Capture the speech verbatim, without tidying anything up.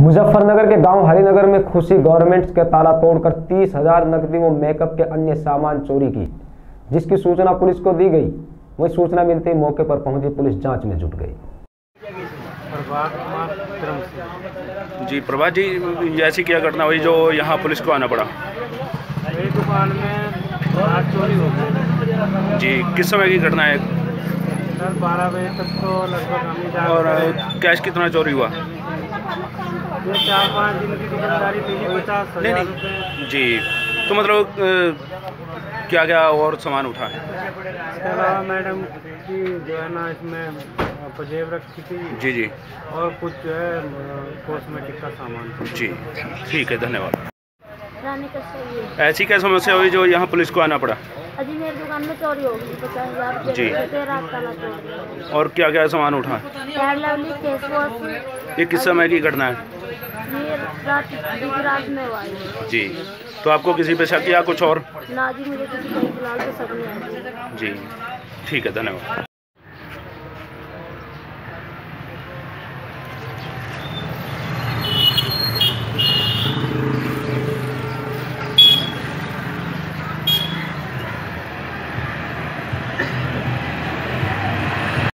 मुजफ्फरनगर के गांव हरिनगर में खुशी गवर्नमेंट्स के ताला तोड़कर तीस हजार नकदी व मेकअप के अन्य सामान चोरी की, जिसकी सूचना पुलिस को दी गई। वही सूचना मिलते ही मौके पर पहुंची पुलिस जांच में जुट गई। जी प्रभात जी, जैसी क्या घटना हुई जो यहां पुलिस को आना पड़ा? मेरी दुकान में आज चोरी हो गई। जी किस समय की घटना है? सर बारह बजे तक तो लगभग। और कैश कितना चोरी हुआ? चार पाँच दिन की दुकानदारी पचास हजार। जी तो मतलब क्या क्या और सामान उठा है? इसके अलावा मैडम की जो है ना इसमें पजेब रखी थी। जी जी। और कुछ जो है कॉस्मेटिक का सामान। जी ठीक है, धन्यवाद। ऐसी क्या समस्या हुई जो यहाँ पुलिस को आना पड़ा? अजी मेरी दुकान में चोरी हो गई पचास हजार। जी चोरी। और क्या क्या सामान उठा? ये किस समय की घटना है? रात रात में हुआ है। जी तो आपको किसी पे शक या कुछ और? ना जी मुझे किसी पे फिलहाल तो शक नहीं है। जी ठीक है, धन्यवाद।